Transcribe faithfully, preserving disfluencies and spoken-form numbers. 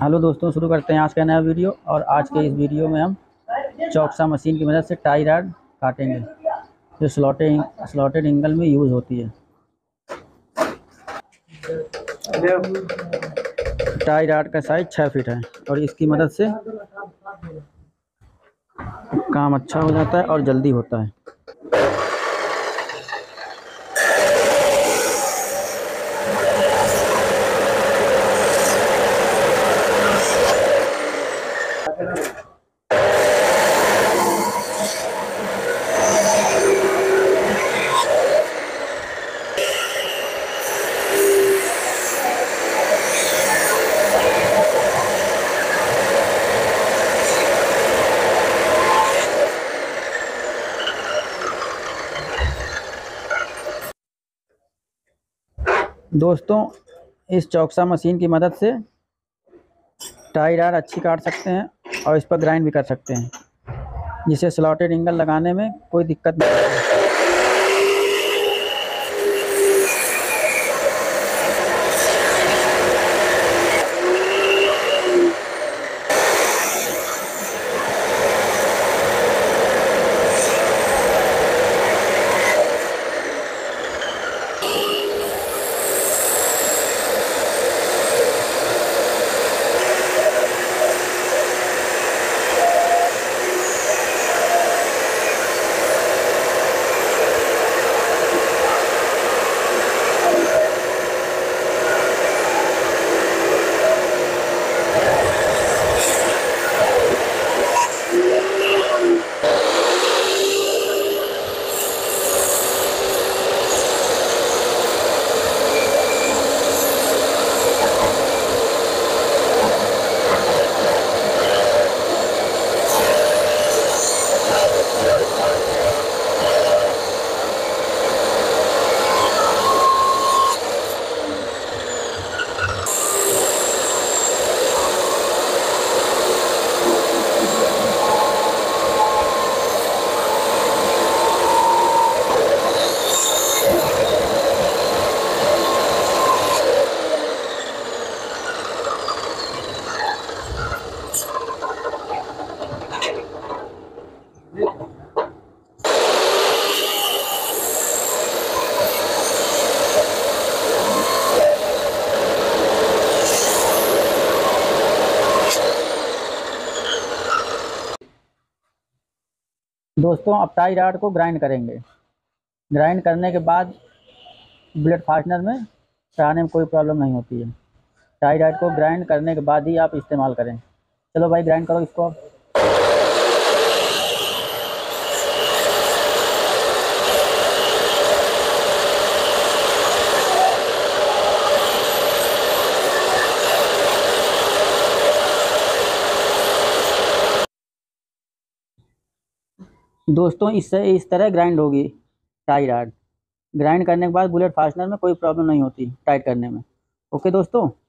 Hello दोस्तों, शुरू करते हैं आज का नया वीडियो। और आज के इस वीडियो में हम चॉपसा मशीन की मदद से टाई रॉड काटेंगे जो स्लॉटेड स्लॉटेड एंगल में यूज़ होती है। टाई रॉड का साइज छः फीट है और इसकी मदद से काम अच्छा हो जाता है और जल्दी होता है। दोस्तों, इस चॉपसा मशीन की मदद से टाई रॉड अच्छी काट सकते हैं और इस पर ग्राइंड भी कर सकते हैं, जिसे स्लॉटेड एंगल लगाने में कोई दिक्कत नहीं है। दोस्तों, अब टाई रॉड को ग्राइंड करेंगे। ग्राइंड करने के बाद ब्लेड फास्टनर में चढ़ाने में कोई प्रॉब्लम नहीं होती है। टाई रॉड को ग्राइंड करने के बाद ही आप इस्तेमाल करें। चलो भाई, ग्राइंड करो इसको आप। दोस्तों, इससे इस तरह ग्राइंड होगी टाई रॉड। ग्राइंड करने के बाद बुलेट फास्टनर में कोई प्रॉब्लम नहीं होती टाइट करने में। ओके दोस्तों।